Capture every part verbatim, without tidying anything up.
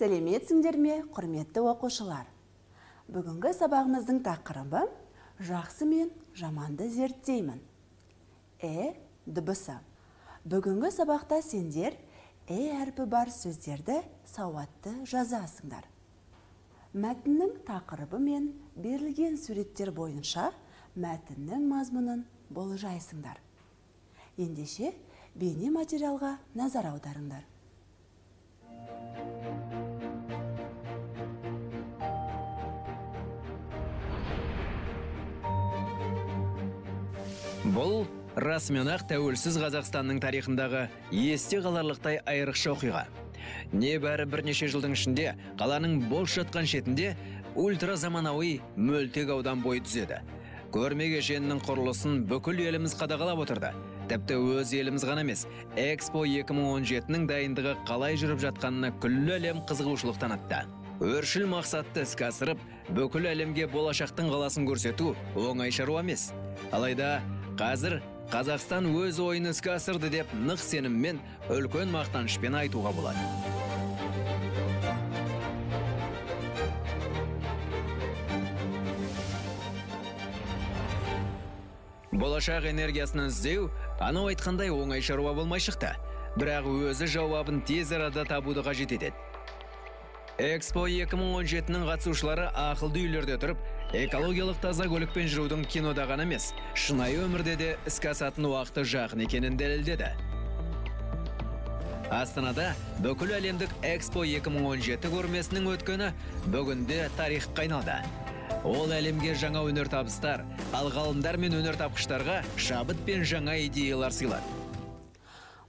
Сәлеметсіңдер ме, құрметті оқушылар. Бүгінгі сабағымыздың тақырыбы жақсы мен жаманды зерттеймін. Э дыбысы. Бүгінгі сабақта сендер э әрпі бар сөздерді сауатты жазасыңдар. Мәтіннің тақырыбы мен берілген суреттер бойынша мәтіннің мазмұнын болжайсыңдар. Ендеше бейне материалға назар аударыңдар. Бұл расменақ тәуелсіз Қазақстанның тарихындағы есте қаларлықтай айрықша оқиға. Не бәрі бірнеше жылдың ішінде қаланың бос жатқан шетінде ультра заманауи мөлтек аудан бой түзеді. Көрме кешенінің құрылысын бүкіл еліміз қадағалап отырды. Тіпті өз еліміз ғана емес, Экспо екі мың он жетінің дайындығы қалай жүріп жатқанына күллі әлем қызығушылық танытты. Өршіл мақсатты іске асырып, бүкіл әлемге болашақтың қаласын көрсету оңай шаруа емес. Алайда қазір Қазақстан өз ойын іске асырды деп нық сеніммен үлкен мақтанышпен айтуға болады. Болашақ энергиясын іздеу анау айтқандай оңай шаруа болмай шықты, бірақ өзі жауабын тез арада табуды қажет етеді. Экспо екі мың он жетінің қатысушылары ақылды үйлерде тұрып, экологиялық таза көлікпен жүрудің кинода ғана емес, шынайы өмірде де іске асатын уақыты жақын екенін дәлелдеді. Астанада бүкіл әлемдік Экспо екі мың он жеті көрмесінің өткені бүгінде тарихқа айналды. Ол әлемге жаңа өнертабыстар, ал ғалымдар мен өнертапқыштарға шабыт пен жаңа идеялар сыйлады.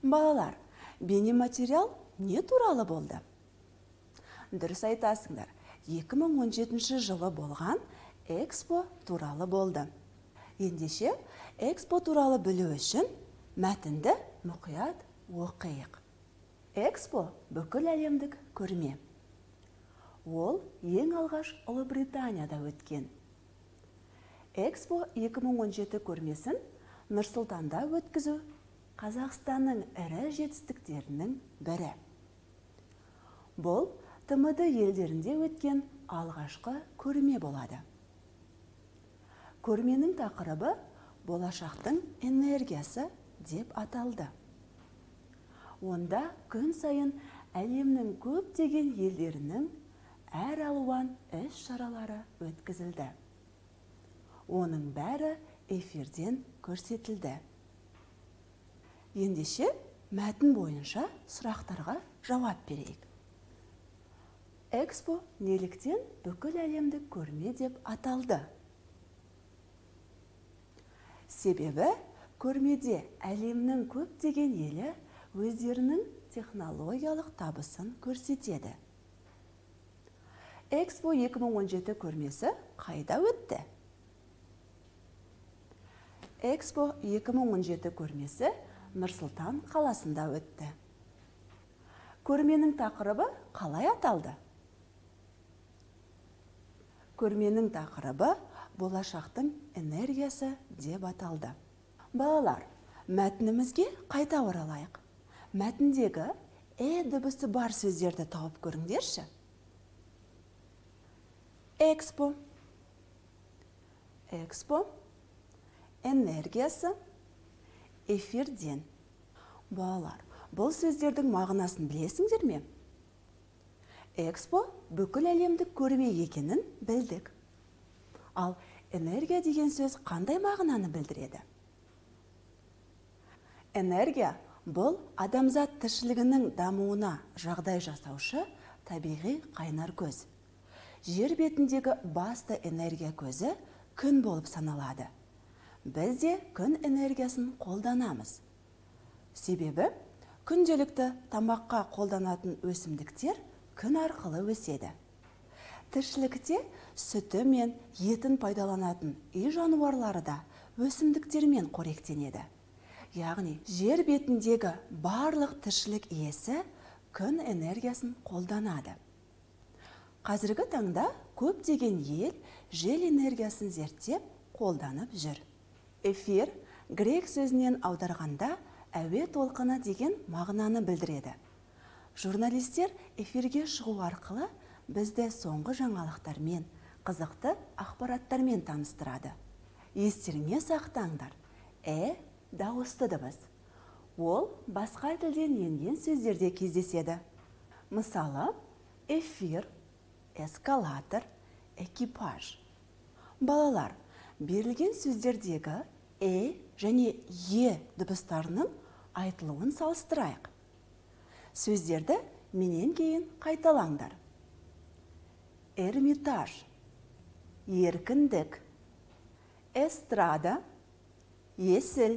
Балалар, бейнематериал не туралы болды? Дұрыс айтасыңдар. екі мың он жетінші жылы болған Экспо туралы болды. Ендеше, Экспо туралы білу үшін мәтінді мұқият оқиық. Экспо бүкіл әлемдік көрме. Ол ең алғаш Ұлыбританияда өткен. Экспо екі мың он жеті көрмесін Нұрсұлтанда өткізу Қазақстанның ірі жетістіктерінің бірі. Бұл Тмд елдерінде өткен алғашқы көрме болады. Көрменің тақырыбы болашақтың энергиясы деп аталды. Онда күн сайын әлемнің көптеген елдерінің әр алуан іс-шаралары өткізілді. Оның бәрі эфирден көрсетілді. Ендеше мәтін бойынша сұрақтарға жауап берейік. Экспо неліктен бүкіл әлемдік көрме деп аталды? Себебі көрмеде әлемнің көптеген елі өздерінің технологиялық табысын көрсетеді. Экспо екі мың он жеті көрмесі қайда өтті? Экспо екі мың он жеті көрмесі Нұрсұлтан қаласында өтті. Көрменің тақырыбы қалай аталды? Көрменің тақырыбы болашақтың энергиясы деп аталды. Балалар, мәтінімізге қайта оралайық. Мәтіндегі э дыбысы бар сөздерді тауып көріңдерші. Экспо. Экспо. Энергиясы. Эфирден. Балалар, бұл сөздердің мағынасын білесіңдер ме? Экспо бүкіл әлемдік көрме екенін білдік. Ал энергия деген сөз қандай мағынаны білдіреді? Энергия бұл адамзат тіршілігінің дамуына жағдай жасаушы табиғи қайнар көз. Жер бетіндегі басты энергия көзі күн болып саналады. Біз де күн энергиясын қолданамыз. Себебі күнделікті тамаққа қолданатын өсімдіктер күн арқылы өседі. Тіршілікте сүті мен етін пайдаланатын үй жануарлары да өсімдіктермен қоректенеді. Яғни, жер бетіндегі барлық тіршілік иесі күн энергиясын қолданады. Қазіргі таңда көптеген ел жел энергиясын зерттеп, қолданып жүр. Эфир грек сөзінен аударғанда әуе толқыны деген мағынаны білдіреді. Журналистер эфирге шығу арқылы бізді соңғы жаңалықтармен, қызықты ақпараттармен таныстырады. Естеріңе сақтаңдар. Ә дауысты дыбыс. Ол басқа тілден енген сөздерде кездеседі. Мысалы, эфир, эскалатор, экипаж. Балалар, берілген сөздердегі «э» және «е» дыбыстарының айтылуын салыстырайық. Сөздерді менен кейін қайталаңдар. Эрмитаж, еркіндік, эстрада, есіл,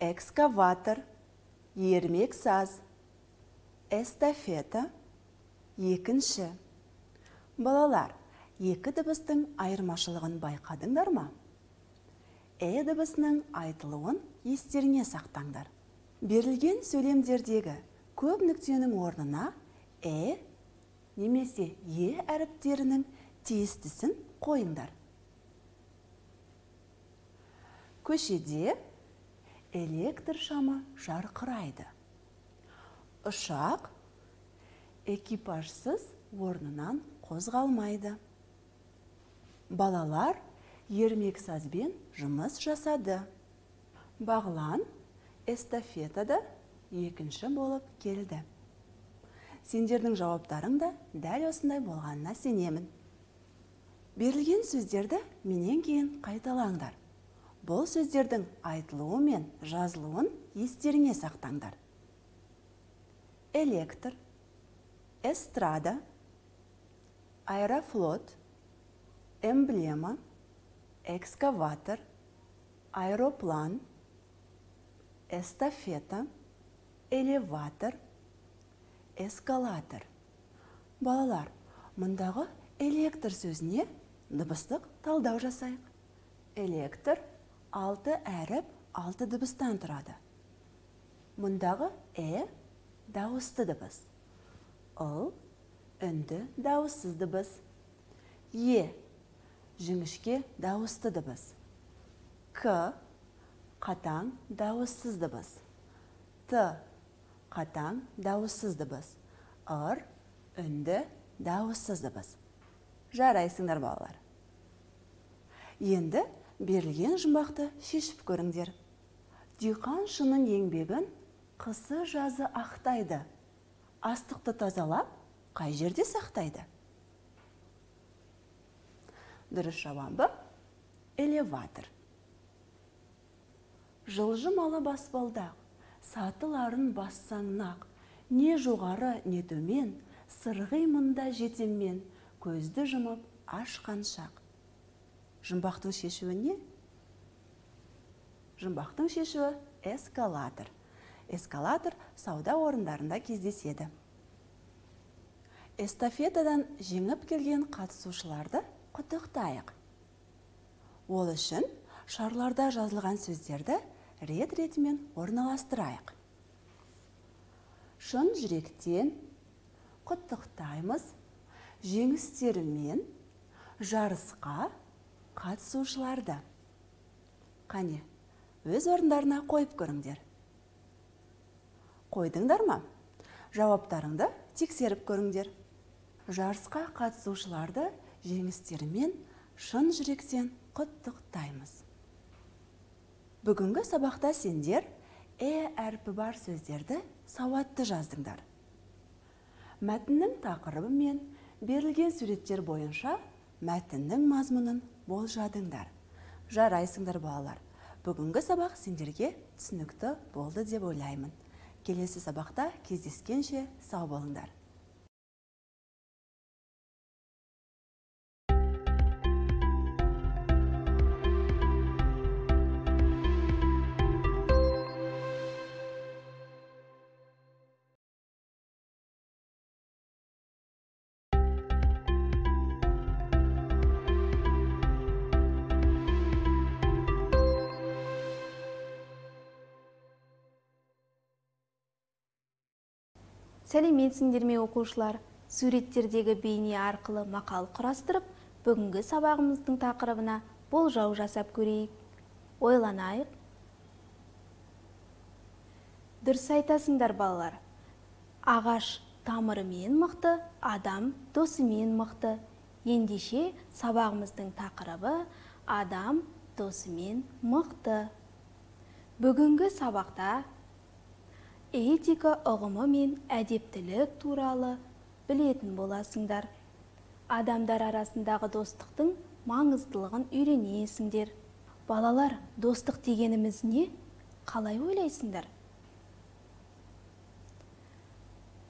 экскаватор, ермексаз, эстафета, екінші. Балалар, екі дыбыстың айырмашылығын байқадыңдар ма? Ә дыбысының айтылуын естеріне сақтаңдар. Берілген сөйлемдердегі көп нүктенің орнына «э» немесе «е» әріптерінің тиістісін қойыңдар. Көшеде электр шамы жарқырайды. Ұшақ экипажсыз орнынан қозғалмайды. Балалар ермексазбен жұмыс жасады. Бағлан эстафетада екінші болып келді. Сендердің жауаптарың да дәл осындай болғанына сенемін. Берілген сөздерді менен кейін қайталаңдар. Бұл сөздердің айтылуы мен жазылуын естеріңе сақтаңдар. Электр, эстрада, аэрофлот, эмблема, экскаватор, аэроплан, эстафета, элеватор, эскалатор. Балалар, мұндағы электр сөзіне дыбыстық талдау жасайық. Электр алты әріп алты дыбыстан тұрады. Мұндағы «э» дауысты дыбыс. «Л» үнді дауыссыз дыбыс. «Е» жіңішке дауысты дыбыс. «К» қатаң дауыссыз дыбыс. «Т» қатаң дауыссыз дыбыс. «Р» үнді дауыссыз дыбыс. Жарайсыңдар балалар. Енді берілген жұмбақты шешіп көріңдер. Диқан шының еңбегін қысы жазы ақтайды. Астықты тазалап, қай жерде сақтайды? Дұрыс жауабы элеватор. Жылжымалы баспалдақ, сатыларын бассаңнақ, не жоғары, не төмен, сырғи мында жетеммен, көзді жұмып ашқаншақ. Жұмбақтың шешуі не? Жұмбақтың шешуі эскалатор. Эскалатор сауда орындарында кездеседі. Эстафетадан жеңіп келген қатысушыларды құттықтайық. Ол үшін шарларда жазылған сөздерді рет-ретімен орналастырайық. Шын жүректен құттықтаймыз, жеңістерімен жарысқа қатысушыларды. Қане, өз орындарына қойып көріңдер. Қойдыңдар ма? Жауаптарыңды тексеріп көріңдер. Жарысқа қатысушыларды жеңістерімен шын жүректен құттықтаймыз. Бүгінгі сабақта сендер «э» әрпі бар сөздерді сауатты жаздыңдар. Мәтіннің тақырыбы мен берілген суреттер бойынша мәтіннің мазмұнын болжадыңдар. Жарайсыңдар балалар. Бүгінгі сабақ сендерге түсінікті болды деп ойлаймын. Келесі сабақта кездескенше сау болыңдар. Сәлеметсіңдер ме оқушылар, суреттердегі бейне арқылы мақал құрастырып, бүгінгі сабағымыздың тақырыбына болжау жасап көрейік. Ойланайық. Дұрыс айтасыңдар балалар. Ағаш тамырымен мықты, адам досымен мықты. Ендеше сабағымыздың тақырыбы адам досымен мықты. Бүгінгі сабақта этика ұғымы мен әдептілік туралы білетін боласыңдар. Адамдар арасындағы достықтың маңыздылығын үйренесіңдер. Балалар, достық дегеніміз не? Қалай ойлайсыңдар?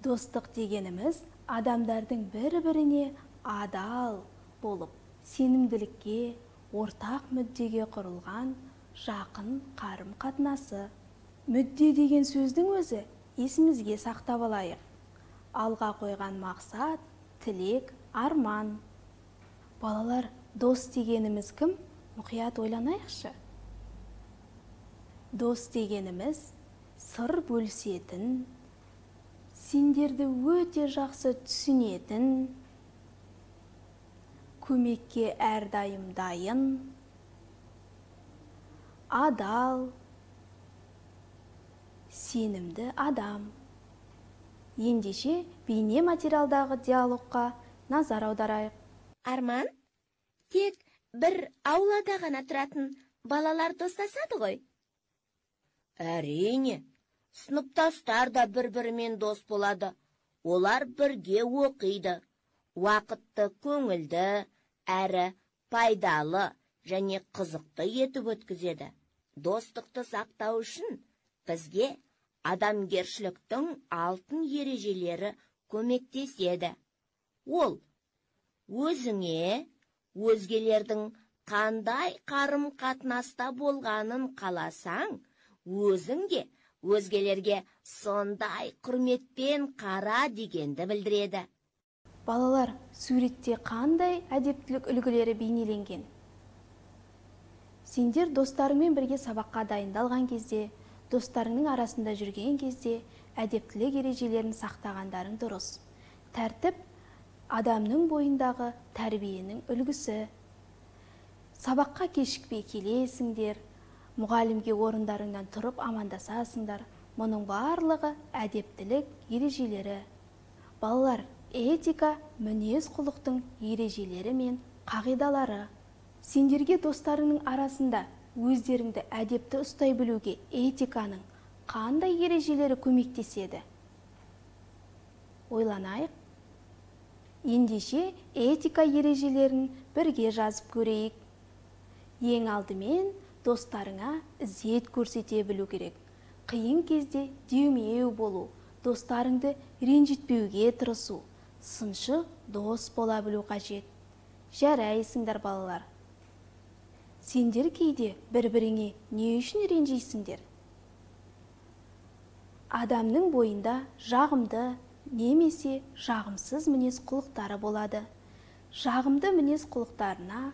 Достық дегеніміз адамдардың бір-біріне адал болып, сенімділікке, ортақ мүддеге құрылған жақын қарым-қатынасы. Мүдде деген сөздің өзі есімізге сақтап алайық. Алға қойған мақсат, тілек, арман. Балалар, дос дегеніміз кім? Мұқият ойланайықшы. Дос дегеніміз сыр бөлісетін, сендерді өте жақсы түсінетін, көмекке әрдайым дайын, адал, сенімді адам. Ендеше бейне материалдағы диалогқа назар аударайық. Арман, тек бір аулада ғана тұратын балалар достасады ғой? Әрине, сыныптастар да бір-бірімен дос болады. Олар бірге оқиды. Уақытты көңілді, әрі пайдалы және қызықты етіп өткізеді. Достықты сақтау үшін бізге адамгершіліктің алтын ережелері көмектеседі. Ол өзіңе өзгелердің қандай қарым-қатынаста болғанын қаласаң, өзіңге өзгелерге сондай құрметпен қара дегенді білдіреді. Балалар, суретте қандай әдептілік үлгілері бейнеленген? Сендер достарыңмен бірге сабаққа дайындалған кезде, достарыңның арасында жүрген кезде әдептілік ережелерін сақтағандарың дұрыс. Тәртіп адамның бойындағы тәрбиенің үлгісі. Сабаққа кешікпей келесіңдер, мұғалімге орындарыңнан тұрып амандасасыңдар. Мұның барлығы әдептілік ережелері. Балалар, этика мінез құлықтың ережелері мен қағидалары. Сендерге достарыңның арасында өздеріңді әдепті ұстай білуге этиканың қандай ережелері көмектеседі? Ойланайық. Ендеше этика ережелерін бірге жазып көрейік. Ең алдымен достарыңа ізет көрсете білу керек. Қиын кезде демеу болу, достарыңды ренжітпеуге тырысу, сыншы дос бола білу қажет. Жарайсыңдар балалар. Сендер кейде бір-біріңе не үшін ренжейсіңдер? Адамның бойында жағымды немесе жағымсыз мінез құлықтары болады. Жағымды мінез құлықтарына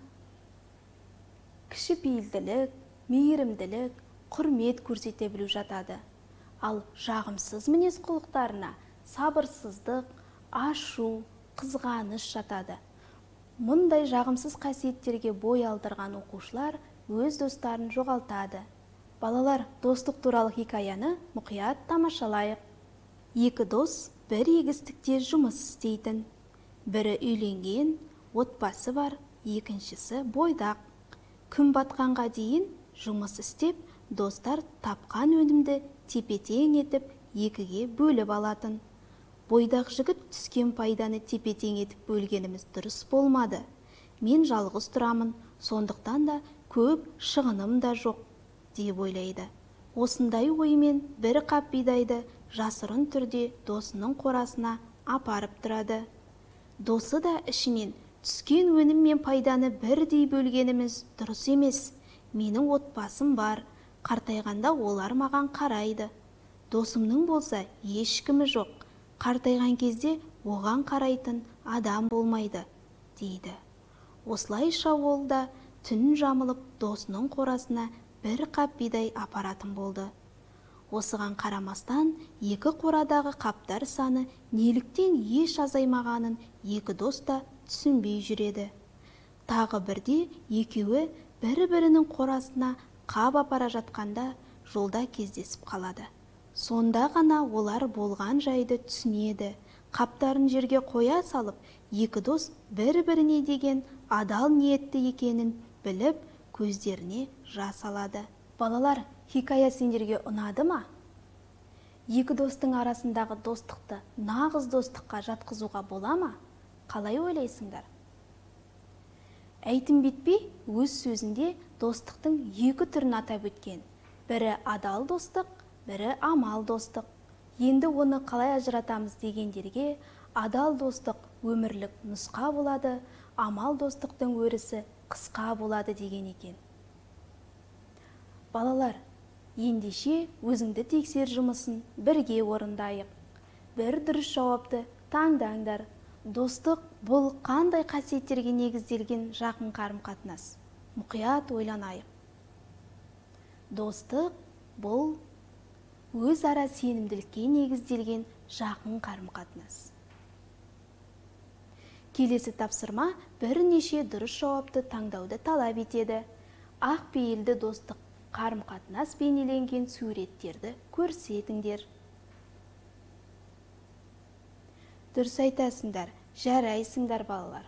кішіпейілділік, мейірімділік, құрмет көрсете білу жатады. Ал жағымсыз мінез құлықтарына сабырсыздық, ашу, қызғаныш жатады. Мұндай жағымсыз қасиеттерге бой алдырған оқушылар өз достарын жоғалтады. Балалар, достық туралы хикаяны мұқият тамашалайық. Екі дос бір егістікте жұмыс істейтін. Бірі үйленген, отбасы бар, екіншісі бойдақ. Күн батқанға дейін жұмыс істеп, достар тапқан өнімді тепе-тең етіп, екіге бөліп алатын. Бойдақ жігіт түскен пайданы тепе-тең етіп бөлгеніміз дұрыс болмады. Мен жалғыз тұрамын, сондықтан да көп шығыным да жоқ, деп ойлайды. Осындай оймен бір қап бидайды жасырын түрде досының қорасына апарып тұрады. Досы да ішінен түскен өнім мен пайданы бірдей бөлгеніміз дұрыс емес. Менің отбасым бар, қартайғанда олар маған қарайды. Досымның болса ешкімі жоқ, қартайған кезде оған қарайтын адам болмайды, дейді. Осылайша ол да түн жамылып досының қорасына бір қап бидай апаратын болды. Осыған қарамастан, екі қорадағы қаптар саны неліктен еш азаймағанын екі доста түсінбей жүреді. Тағы бірде екеуі бірі-бірінің қорасына қап апара жатқанда жолда кездесіп қалады. Сонда ғана олар болған жайды түсінеді. Қаптарын жерге қоя салып, екі дос бір-біріне деген адал ниетті екенін біліп, көздеріне жас алады. Балалар, хикая сендерге ұнады ма? Екі достың арасындағы достықты нағыз достыққа жатқызуға бола ма? Қалай ойлайсыңдар? Әйтім бітпей, өз сөзінде достықтың екі түрін атап өткен. Бірі адал достық, бірі амал достық. Енді оны қалай ажыратамыз дегендерге, адал достық өмірлік нұсқа болады, амал достықтың өрісі қысқа болады деген екен. Балалар, ендеше өзіңді тексер жұмысын бірге орындайық. Бір дұрыс жауапты таңдаңдар. Достық бұл қандай қасиеттерге негізделген жақын қарым-қатынас. Мұқият ойланайық. Достық бұл өз ара сенімділікке негізделген жақын қарым-қатынас. Келесі тапсырма бірнеше дұрыс жауапты таңдауды талап етеді. Ақ пейілді достық қарым-қатынас бейнеленген суреттерді көрсетіңдер. Дұрыс айтасыңдар, жарайсыңдар балалар.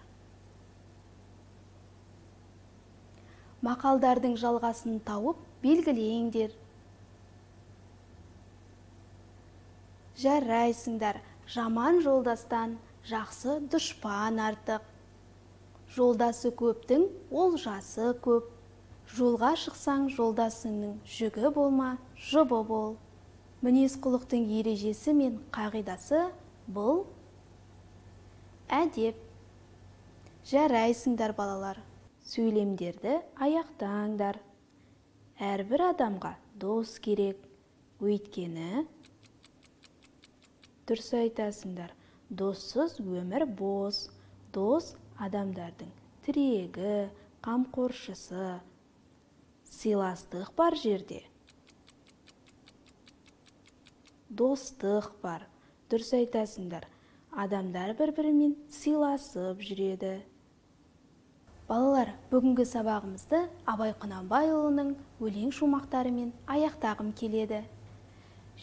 Мақалдардың жалғасын тауып белгілеңдер. Жарайсыңдар, жаман жолдастан жақсы дұшпан артық. Жолдасы көптің, ол жасы көп. Жолға шықсаң, жолдасыңның жүгі болма, жұбы бол. Мінез құлықтың ережесі мен қағидасы бұл әдеп. Жарайсыңдар балалар, сөйлемдерді аяқтаңдар. Әрбір адамға дос керек, өйткені дұрыс айтасыңдар, доссыз өмір бос. Дос адамдардың тірегі, қамқоршысы. Сыйластық бар жерде достық бар. Дұрыс айтасыңдар, адамдар бір-бірімен сыйласып жүреді. Балалар, бүгінгі сабағымызды Абай Құнанбайұлының өлең шумақтарымен аяқтағым келеді.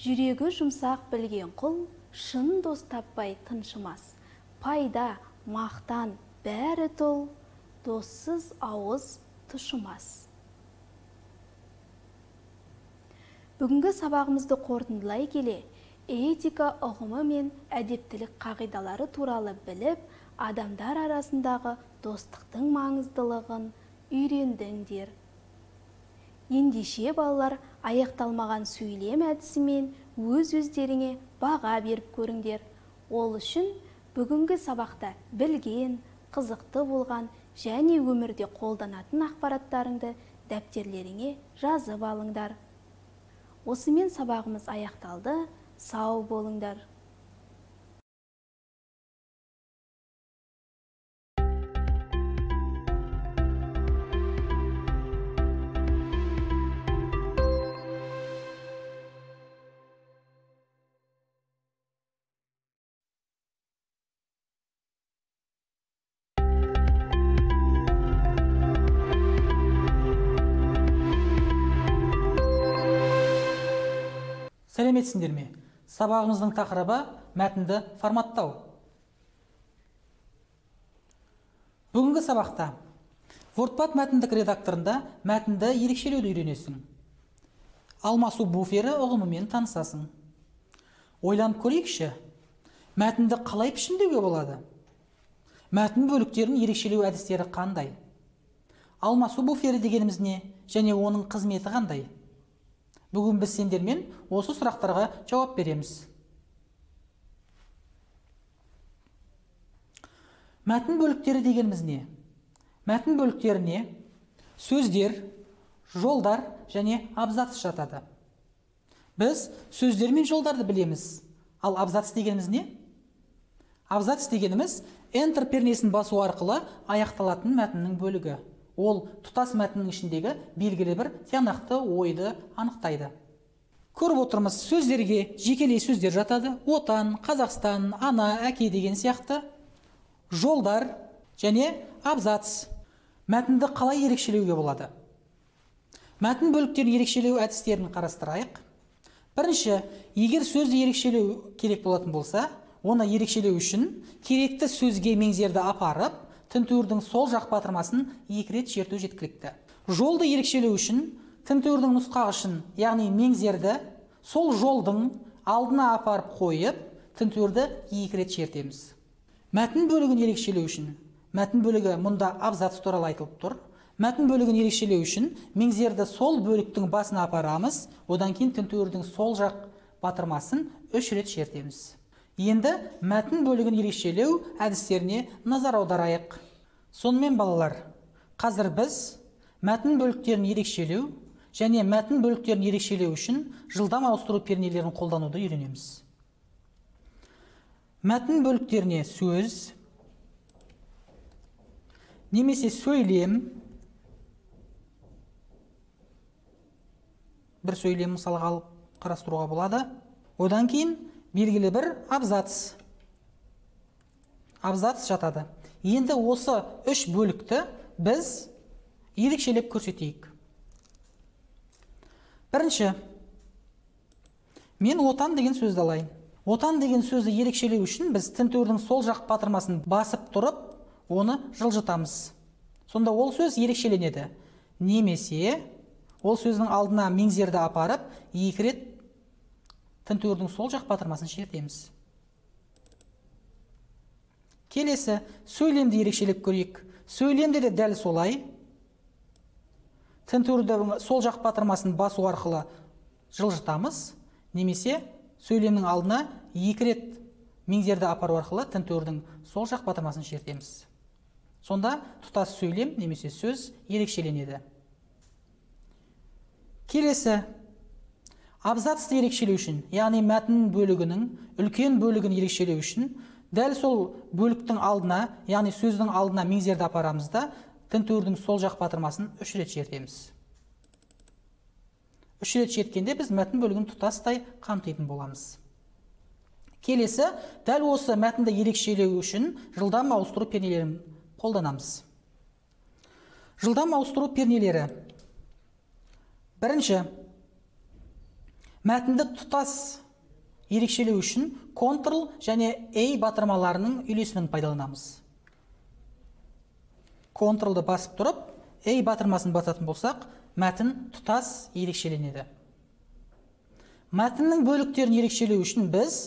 Жүрегі жұмсақ білген құл шын дос таппай тыншымас. Пайда, мақтан, бәрі тол, доссыз ауыз тұшымас. Бүгінгі сабағымызды қорытындылай келе, этика ұғымы мен әдептілік қағидалары туралы біліп, адамдар арасындағы достықтың маңыздылығын үйрендіңдер. Ендеше балалар, аяқталмаған сөйлем әдісімен өз-өздеріңе баға беріп көріңдер. Ол үшін бүгінгі сабақта білген, қызықты болған және өмірде қолданатын ақпараттарыңды дәптерлеріңе жазып алыңдар. Осымен сабағымыз аяқталды. Сау болыңдар. Сәлеметсіңдер ме? Сабағымыздың тақырыбы мәтінді форматтау. Бүгінгі сабақта WordPad мәтіндік редакторында мәтінді ерекшелеуді үйренесің. Алмасу буфері ұғымымен танысасың. Ойланып көрейікші, мәтінді қалай пішіндеуге болады? Мәтін бөліктерін ерекшелеу әдістері қандай? Алмасу буфері дегеніміз не және оның қызметі қандай? Бүгін біз сендермен осы сұрақтарға жауап береміз. Мәтін бөліктері дегеніміз не? Мәтін бөліктеріне сөздер, жолдар және абзац жатады. Біз сөздер мен жолдарды білеміз. Ал абзац дегеніміз не? Абзац дегеніміз Enter пернесін басу арқылы аяқталатын мәтіннің бөлігі. Ол тұтас мәтіннің ішіндегі белгілі бір тиянақты ойды анықтайды. Көріп отырмыз, сөздерге жекелей сөздер жатады. Отан, Қазақстан, ана, әке деген сияқты. Жолдар және абзац. Мәтінді қалай ерекшелеуге болады? Мәтін бөліктерін ерекшелеу әдістерін қарастырайық. Бірінші, егер сөзді ерекшелеу керек болатын болса, оны ерекшелеу үшін керекті сөзге меңзерді апарып, тінтуірдің сол жақ батырмасын екі рет шерту жеткілікті. Жолды ерекшелеу үшін тінтуірдің нұсқағышын, яғни меңзерді сол жолдың алдына апарып қойып, тінтуірді екі рет шертеміз. Мәтін бөлігін ерекшелеу үшін, мәтін бөлігі мұнда абзац туралы айтылып тұр. Мәтін бөлігін ерекшелеу үшін меңзерді сол бөліктің басына апарамыз, одан кейін тінтуірдің сол жақ батырмасын үш рет шертеміз. Енді мәтін бөлігін ерекшелеу әдістеріне назар аударайық. Сонымен балалар, қазір біз мәтін бөліктерін ерекшелеу және мәтін бөліктерін ерекшелеу үшін жылдам ауыстыру пернелерін қолдануды үйренеміз. Мәтін бөліктеріне сөз немесе сөйлем, бір сөйлем мысалға алып қарастыруға болады. Одан кейін белгілі бір абзац абзац жатады. Енді осы үш бөлікті біз ерекшелеп көрсетейік. Бірінші, мен отан деген сөзді алайын. Отан деген сөзді ерекшелеу үшін біз тінтуірдің сол жақ батырмасын басып тұрып, оны жылжытамыз. Сонда ол сөз ерекшеленеді. Немесе ол сөздің алдына меңзерді апарып, екі рет тінтуірдің сол жақ батырмасын шертеміз. Келесі, сөйлемді ерекшелеп көрейік. Сөйлемде де дәл солай. Тінтуірдің сол жақ батырмасын басу арқылы жылжытамыз. Немесе сөйлемнің алдына екі рет меңзерді апару арқылы тінтуірдің сол жақ батырмасын шертеміз. Сонда тұтас сөйлем немесе сөз ерекшеленеді. Келесі, абзацты ерекшелеу үшін, яғни мәтін бөлігінің үлкен бөлігін ерекшелеу үшін дәл сол бөліктің алдына, яғни сөздің алдына меңзерді апарамызда тінтуірдің сол жақ батырмасын үш рет шертеміз. Үш рет шерткенде біз мәтін бөлігін тұтастай қамтитын боламыз. Келесі, дәл осы мәтінді ерекшелеу үшін жылдам ауыстыру пернелерін қолданамыз. Жылдам ауыстыру пернелері. Бірінші, мәтінді тұтас ерекшелеу үшін Ctrl және A батырмаларының үйлесімін пайдаланамыз. Ctrl-ды басып тұрып, A батырмасын басатын болсақ, мәтін тұтас ерекшеленеді. Мәтіннің бөліктерін ерекшелеу үшін біз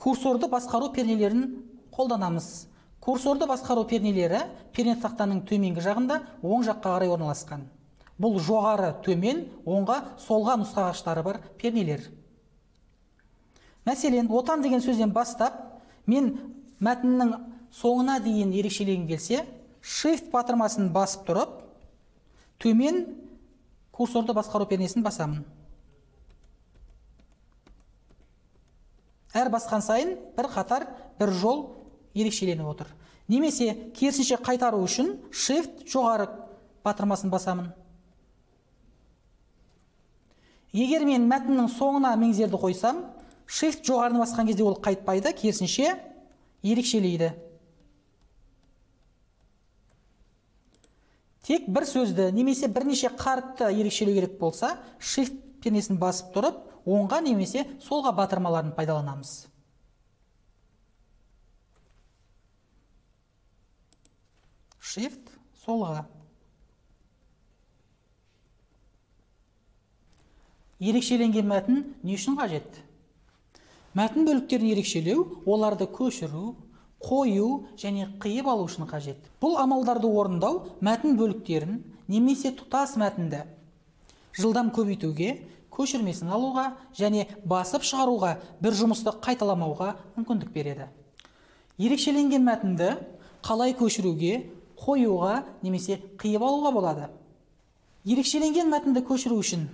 курсорды басқару пернелерін қолданамыз. Курсорды басқару пернелері перне тақтаның төменгі жағында оң жаққа қарай орналасқан. Бұл жоғары, төмен, оңға, солға нұсқағыштары бар пернелер. Мәселен, отан деген сөзден бастап, мен мәтіннің соңына дейін ерекшелеген келсе, Shift батырмасын басып тұрып, төмен курсорды басқару пернесін басамын. Әр басқан сайын бір қатар, бір жол ерекшеленіп отыр. Немесе, керісінше қайтару үшін Shift жоғары батырмасын басамын. Егер мен мәтіннің соңына меңзерді қойсам, Shift жоғарыны басқан кезде ол қайтпайды, керісінше ерекшелейді. Тек бір сөзді немесе бірнеше қарытты ерекшелеу керек болса, Shift пернесін басып тұрып, оңға немесе солға батырмаларын пайдаланамыз. Shift солға. Ерекшеленген мәтін не үшін қажет? Мәтін бөліктерін ерекшелеу, оларды көшіру, қою және қиып алу үшін қажет. Бұл амалдарды орындау мәтін бөліктерін немесе тұтас мәтінді жылдам көбейтуге, көшірмесін алуға және басып шығаруға, бір жұмысты қайталамауға мүмкіндік береді. Ерекшеленген мәтінді қалай көшіруге, қоюға немесе қиып алуға болады? Ерекшеленген мәтінді көшіру үшін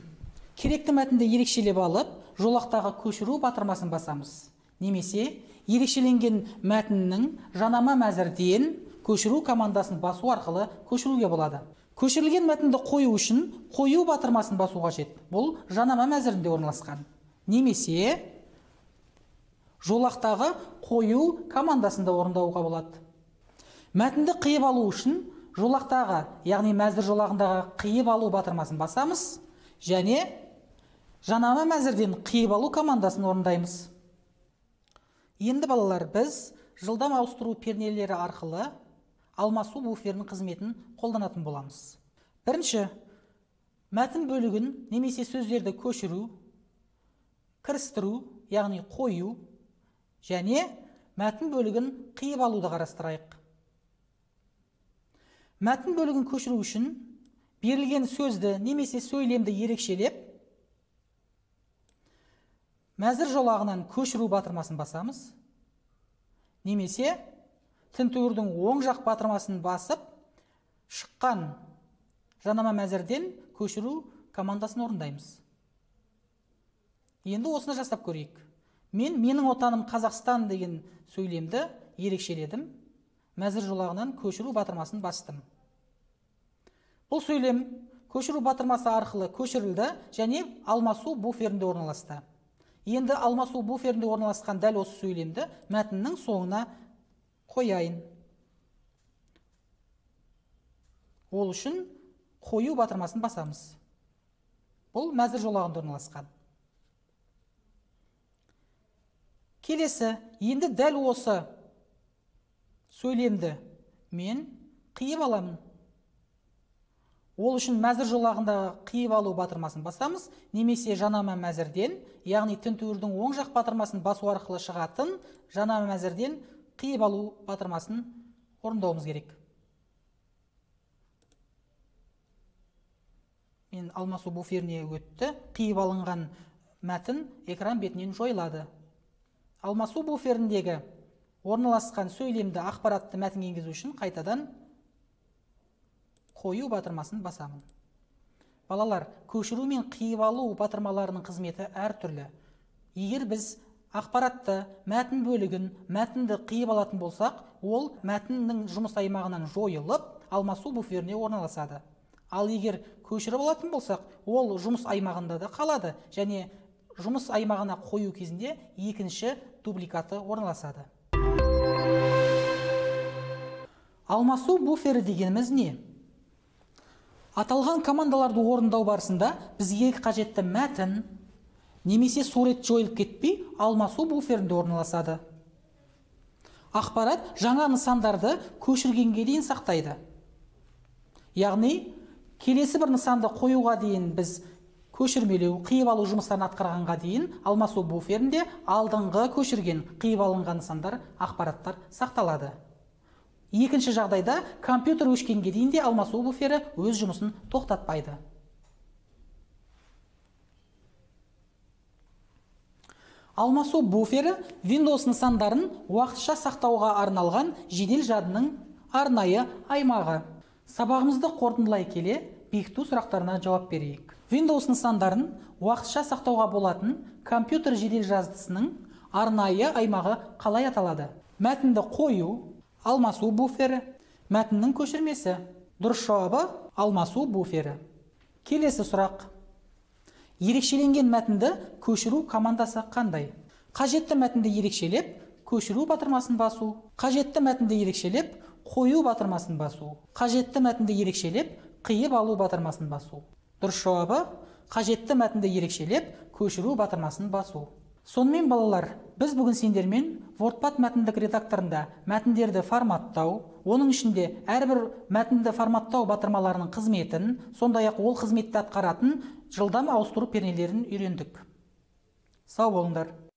керекті мәтінді ерекшелеп алып, жолақтағы көшіру батырмасын басамыз. Немесе, ерекшеленген мәтіннің жанама мәзірден көшіру командасын басу арқылы көшіруге болады. Көшірілген мәтінді қою үшін қою батырмасын басу қажет. Бұл жанама мәзірінде орналасқан. Немесе, жолақтағы қою командасында орындауға болады. Мәтінді қиып алу үшін жолақтағы, яғни мәзір жолағындағы қиып алу батырмасын басамыз және Жанама мәзірден Қиыбалу командасын орындаймыз. Енді балалар, біз жылдам ауыстыру пернелері арқылы алмасу буферінің қызметін қолданатын боламыз. Бірінші, мәтін бөлігін немесе сөздерді көшіру, кірістіру, яғни қою, және мәтін бөлігін қиып алуды қарастырайық. Мәтін бөлігін көшіру үшін берілген сөзді немесе сөйлемді ерекшелеп, мәзір жолағынан көшіру батырмасын басамыз, немесе тінтуірдің оң жақ батырмасын басып, шыққан жанама мәзірден көшіру командасын орындаймыз. Енді осыны жасап көрейік. Мен менің отаным Қазақстан деген сөйлемді ерекшеледім, мәзір жолағынан көшіру батырмасын бастым. Бұл сөйлем көшіру батырмасы арқылы көшірілді және алмасу буферінде орналасты. Енді алмасу буферінде орналасқан дәл осы сөйлемді мәтіннің соңына қояйын. Ол үшін қою батырмасын басамыз. Бұл мәзір жолағында орналасқан. Келесі, енді дәл осы сөйлемді мен қиып аламын. Ол үшін мәзір жолағындағы қиып алу батырмасын басамыз, немесе жанама мәзірден, яғни тінтуірдің оң жақ батырмасын басу арқылы шығатын жанама мәзірден қиып алу батырмасын орындауымыз керек. Мен алмасу буферіне өтті, қиып алынған мәтін экран бетінен жойылады. Алмасу буферіндегі орналасқан сөйлемді ақпаратты мәтін енгізу үшін қайтадан қою батырмасын басамын. Балалар, көшіру мен қиып алу батырмаларының қызметі әртүрлі. Егер біз ақпаратты, мәтін бөлігін, мәтінді қиып алатын болсақ, ол мәтіннің жұмыс аймағынан жойылып, алмасу буферіне орналасады. Ал егер көшіріп алатын болсақ, ол жұмыс аймағында да қалады және жұмыс аймағына қою кезінде екінші дубликаты орналасады. Алмасу буфері дегеніміз не? Аталған командаларды орындау барысында бізге қажетті мәтін немесе сурет жойылып кетпей, алмасу буферінде орналасады. Ақпарат жаңа нысандарды көшіргенге дейін сақтайды. Яғни, келесі бір нысанды қоюға дейін біз көшірмелеу, қиып алу жұмыстарын атқарғанға дейін алмасу буферінде алдыңғы көшірген, қиып алынған нысандар, ақпараттар сақталады. Екінші жағдайда компьютер өшкенге дейін де алмасу буфері өз жұмысын тоқтатпайды. Алмасу буфері Windows нысандарын уақытша сақтауға арналған жедел жадының арнайы аймағы. Сабағымызды қорытындылай келе, бекіту сұрақтарына жауап берейік. Windows нысандарын уақытша сақтауға болатын компьютер жедел жадысының арнайы аймағы қалай аталады? Мәтінді қою, алмасу буфері, мәтіннің көшірмесі. Дұрыс жауабы алмасу буфері. Келесі сұрақ. Ерекшеленген мәтінді көшіру командасы қандай? Қажетті мәтінді ерекшелеп, көшіру батырмасын басу. Қажетті мәтінді ерекшелеп, қою батырмасын басу. Қажетті мәтінді ерекшелеп, қиып алу батырмасын басу. Дұрыс жауабы қажетті мәтінді ерекшелеп, көшіру батырмасын басу. Сонымен балалар, біз бүгін сендермен WordPad мәтіндік редакторында мәтіндерді форматтау, оның ішінде әрбір мәтінді форматтау батырмаларының қызметін, сондай-ақ ол қызметті атқаратын жылдам ауыстыру пернелерін үйрендік. Сау болыңдар!